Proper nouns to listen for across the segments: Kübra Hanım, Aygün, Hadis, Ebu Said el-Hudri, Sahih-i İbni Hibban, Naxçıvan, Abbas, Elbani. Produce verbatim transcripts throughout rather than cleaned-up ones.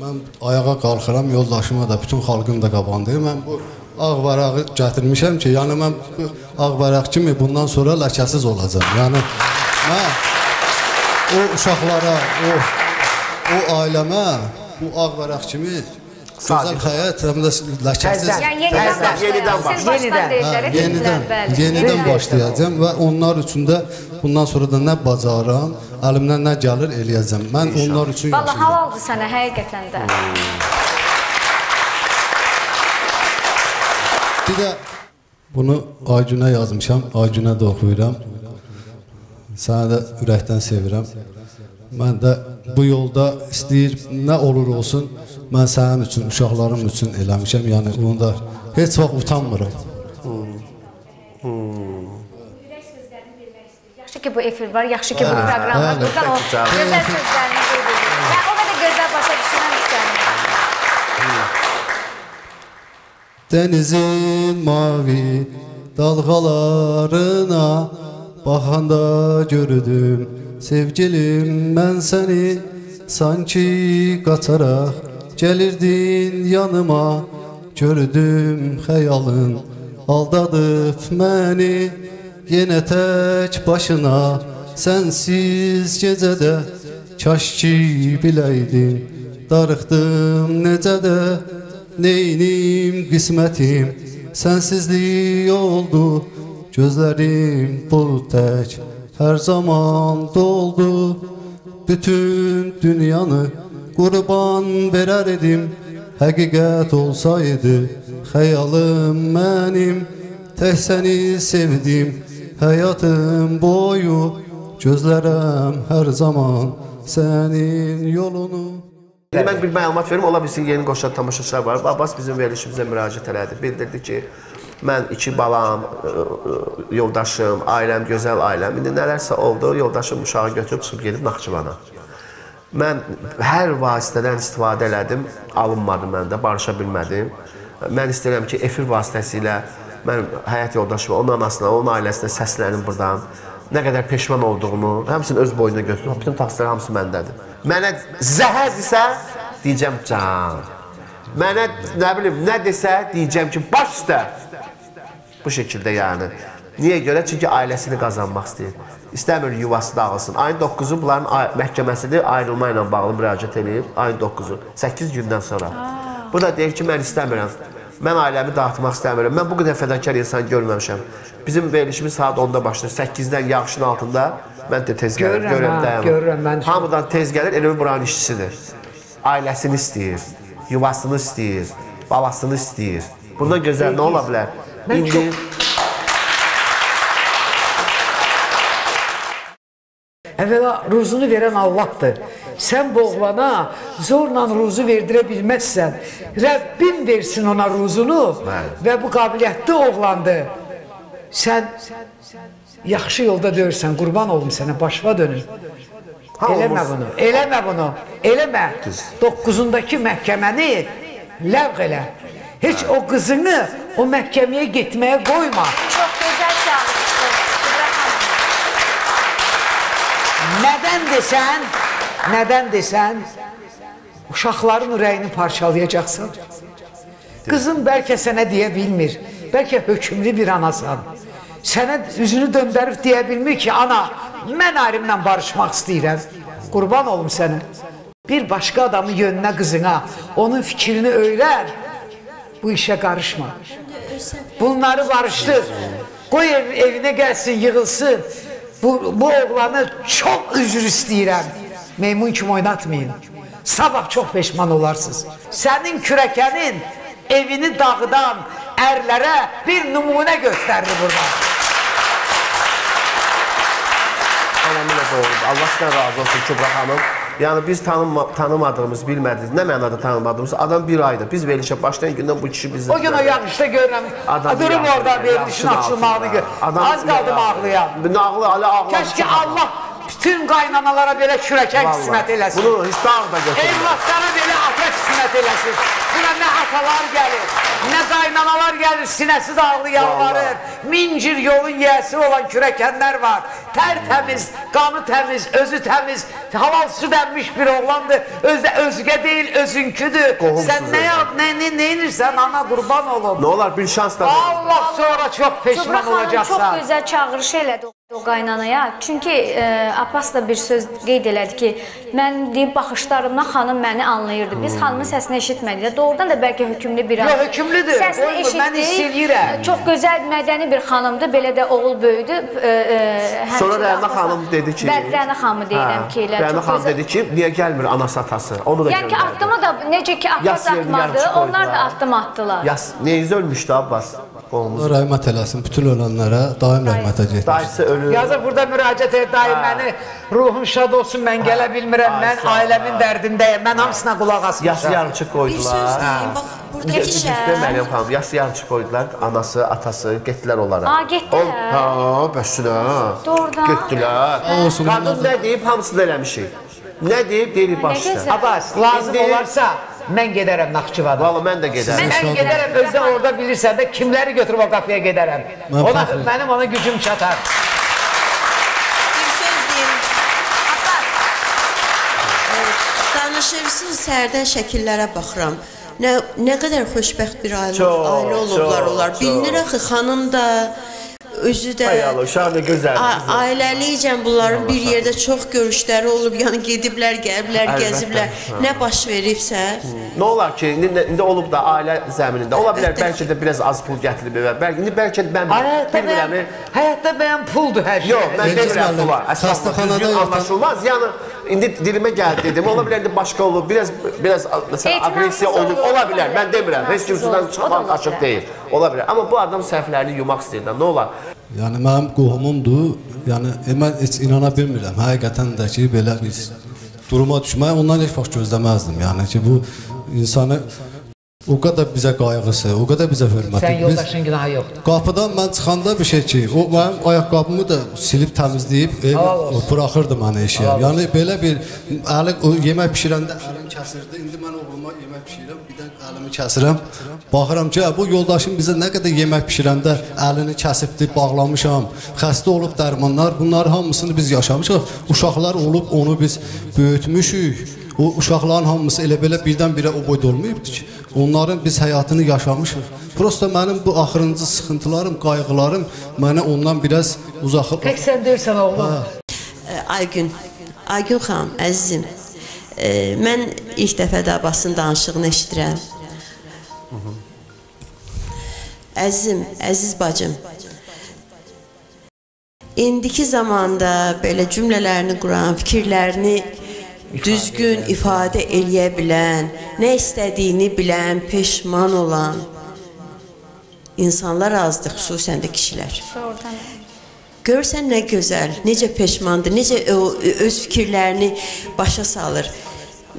Mən ayağa qalxıram, yoldaşıma da, bütün xalqın da qabandayım. Mən bu ağ varağı gətirmişəm ki, yəni mən bu ağ varaq kimi bundan sonra ləkəsiz olacağım. Yəni mən o uşaqlara, o, o ailəmə bu ağ varaq kimi güzel hayat, hem de ləkəsiz. Yani yeniden başlayacağım. Yeniden, yeniden, yeniden başlayacağım ve onlar için de bundan sonra da ne bacarım, elimden ne gelir eləyəcəm. Ben onlar için yaşayacağım. Vallahi hava oldu sana, həqiqətən də. Bir de bunu Aygün'e yazmışam, Aygün'e de oxuyuram. Sana da ürəkdən sevirəm. Mən də bu yolda istəyir, nə olur olsun, mən sənin üçün, uşaqlarım üçün eləmişəm. Yəni, onu da heç vaxt utanmıram. Güzel sözlərini bilmək istəyir. Yaxşı ki, bu efir var, yaxşı ki, bu proqramlar. Buradan o güzel sözlərini duyduğum. Yəni, o qədər gözəl başa düşünəm istəyirəm. Dənizin mavi dalğalarına baxanda görüdüm. Sevgilim, ben seni sanki kaçarak gelirdin yanıma. Gördüm hayalın aldadıp beni, yine tek başına sensiz gecede. Kaş ki bileydin, darıxdım necə də. Neynim qismətim sensizliği oldu. Gözlerim bulut tek her zaman doldu. Bütün dünyanı kurban verer edim. Həqiqət olsaydı xəyalım mənim. Tək səni sevdim həyatım boyu. Gözlərəm hər zaman sənin yolunu. Şimdi ben bir məlumat verim, ola bilsin yeni qoşulan tamaşaçılar var. Abbas bizim verilişimizə müraciət elədi. Bildirdi ki, mən iki balam, yoldaşım, ailəm, gözəl ailəm. İndi nələrsə oldu, yoldaşım uşağı götürüb çıxıb gedib Naxçıvana. Mən hər vasitədən istifadə elədim, alınmadım mən də, barışa bilmədim. Mən istəyirəm ki, efir vasitəsilə mən həyat yoldaşıma, onun anasına, onun ailəsinə səslənim buradan. Nə qədər peşman olduğumu, həmsini öz boynuna götürüm, bütün taksları hamısı məndədir. Mənə zəhər isə deyəcəm can. Mənə nə bilim, nə desə deyəcəm ki, baş üstə. Bu şekilde yani. Niye göre? Çünkü ailesini kazanmak istiyor. İstemiyor yuvası dağılsın. Ayın dokuzu bunların məhkəməsidir, ayrılmayla bağlı müraciət edib. Ayın dokuzu. səkkiz gündən sonra. Aa. Bu da deyir ki, mən istəmirəm. Mən ailemi dağıtmaq istəmirəm. Mən bu qədər fədakar insan görməmişəm. Bizim verilişimiz saat onda başlayır. səkkiz-dən yağışın altında mən de tez gəlir. Görürəm, dayanım. Görürəm. Hamıdan tez gəlir, elmi buranın işçisidir. Ailesini istəyir, yuvasını istəyir, babasını istəyir. Bundan gözəl nə ola bilər? Ben çok... Evvela ruzunu veren Allah'tır. Sen bu oğlana zorla ruzu verdirebilmezsen, Rabbim versin ona ruzunu. Evet. Ve bu kabiliyetli oğlandı. Sen yaxşı yolda döyürsən, kurban olum sana, başına dönün. Ha, eleme bunu, eleme bunu, eleme. Dokuzundaki məhkəməni ləğv elə. Hiç o kızını o məhkəməyə gitmeye koyma. Çok güzel çağırmışsın Kübra Hanım. Neden desen, neden desen, uşaqların ürəyini parçalayacaksın. Kızın belki sənə deyə bilmir, belki hökümlü bir anasan. Sənə üzünü döndürüp deyə bilmir ki, ana, mən ailəmlə barışmaq istəyirəm, qurban olum sənə. Bir başka adamın yönünə kızına, onun fikrini öyrər. Bu işe karışma. Bunları barıştır. Koy ev, evine gelsin, yığılsın. Bu, bu oğlanı çok üzür istəyirəm. Meymun kimi oynatmayın. Sabah çok peşman olarsınız. Senin kürəkənin evini dağıdan erlere bir numune gösterdi burada. Allah sizden razı olsun Kübra Hanım. Yani biz tanıma, tanımadığımız, bilmediğimiz, ne mənada tanımadığımız adam bir aydır. Biz verilişe başlayan gündən bu kişi bizden... O gün o yanışda görürəm, durum orada verilişin açılmağını gör. Az qaldım ağlıya. Ağlı, hala ağlı. Keşke Allah bütün qaynanalara belə kürəkən qismət eləsin. Bunu hiç dağda götürür. Evlatlara belə ata qismət rəhmət eləsin. Buna nə atalar gəlir, nə qaynanalar gəlir, sinəsiz ağlı yalvarır. Mincir yolun yiyəsi olan kürəkənlər var. Tər təmiz, qanı təmiz, özü təmiz, halal süd əmmiş bir oğlandır. Özgə deyil, özünküdür. Sən nə inirsən, ana qurban olun. Nə olar, bir şans da verir. Allah sonra çox peşman olacaqsan. Kübra xanım çox gözəl çağırış elədi o qaynanaya. Çünki Abbas da bir söz qeyd elədi ki, mən deyib baxışlarımla xanım məni anlayırdı. Biz xanımın səsini eşitmədik. Doğrudan da bəlkə hökümlü bir an. Yox, hökümlüdür. Səsini eşitdik. Çox gözəl, mədəni bir xanımdır. Belə də oğul böyüdü. Sonra Rəna xanım dedi ki... Rəna xanımı deyirəm ki, Rəna xanım dedi ki, niyə gəlmir anası atası? Yəni ki, atdıma da necə ki Abbas atmadı, onlar da atdım atdılar. Neyiniz ölmüşdü Abbas? Rəhmət eləsin, bütün ölənlərə daim rəhmətə getmişdir. Yazır burada müraciət et, daim məni ruhum şad olsun, mən gələ bilmirəm, mən ailəmin dərdindəyəm, mən hamısına qulaq asmışam. Yası yarıcı qoydular. Yası yarıcı qoydular, anası, atası, getdilər onlara. Aa, getdilər. Haa, bəşsülə, getdilər. Qadın nə deyib, hamısını eləmişik. Nə deyib, deyib başlar. Abbas, lazım olarsa... Mən gedərəm Naxçıvada. Valla mən də gedərəm. Mən gedərəm, özdən orada bilirsən də kimləri götürüb o qapıya gedərəm. Mənim ona gücüm çatar. Bir söz deyim. Abbas, danışırsınız, səhərdən şəkillərə baxıram. Nə qədər xoşbəxt bir ailə olublar onlar. Bilinir axı, xanım da... Özü də ailəlicəm bunların bir yerdə çox görüşləri olub, yəni gediblər, gəliblər, gəziblər, nə baş veribsə. Nə olar ki, indi olub da ailə zəminində, ola bilər bəlkə də biraz az pul gətirib evə, bəlkə də mən bilmirəm. Həyatda bəyəm puldur hər şey. Yox, mən bilmirəm pula, əslən, düzgün anlaşılmaz, yəni indi dilimə gəldi dedim, ola bilər indi başqa olub, biraz agresiya olub, ola bilər, mən demirəm, heç kimsizdən çıxmaq açıq deyil. Ola bilər. Amma bu adam səhvlərini yumaq istəyirlər. Nə olar? Yəni, mənim qohumumdur. Yəni, mən heç inana bilmirəm. Həqiqətən də ki, belə bir duruma düşməyə ondan heç vaxt gözləməzdim. Yəni ki, bu insanı o qədər bizə qayğısı, o qədər bizə hörməti. Sən yoldaşın günahı yoxdur. Qapıdan mən çıxanda bir şey ki, o mənim ayaqqabımı da silib təmizləyib, bıraxırdı mənə eşiyə. Yəni, belə bir yemək pişirəndə əlin kəsirdi. İndi mən oğluma yemək pişirəm, bir dən əlimi kəsirəm. Baxıram ki, bu yoldaşım bizə nə qədər yemək pişirəndə əlini kəsibdir, bağlamışam, xəstə olub dərmanlar, bunların hamısını biz yaşamışıq. Uşaqlar olub, onu biz böyütmüşük. O uşaqların hamısı elə-belə birdən-birə o boyda olmayıbdır ki, onların biz həyatını yaşamışıq. Prosta mənim bu axırıncı sıxıntılarım, qayğılarım mənə ondan biraz uzaqıb. Pək sən deyirsən, oğlum. Aygün, Aygün xanım, əzizim, mən ilk dəfə də Abbasın danışığını eşidirəm. Əzizim, əziz bacım, indiki zamanda belə cümlələrini quran, fikirlərini düzgün ifadə eləyə bilən, nə istədiyini bilən, peşman olan insanlar azdır, xüsusən də kişilər. Görsən nə gözəl, necə peşmandır, necə öz fikirlərini başa salır.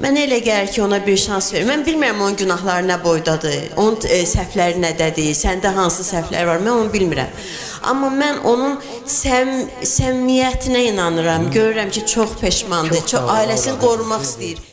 Mən elə gəlir ki, ona bir şans verir. Mən bilmirəm onun günahları nə boydadır, onun səhvləri nədədir, səndə hansı səhvlər var, mən onu bilmirəm. Amma mən onun səmimiyyətinə inanıram, görürəm ki, çox peşmandır, ailəsini qorumaq istəyir.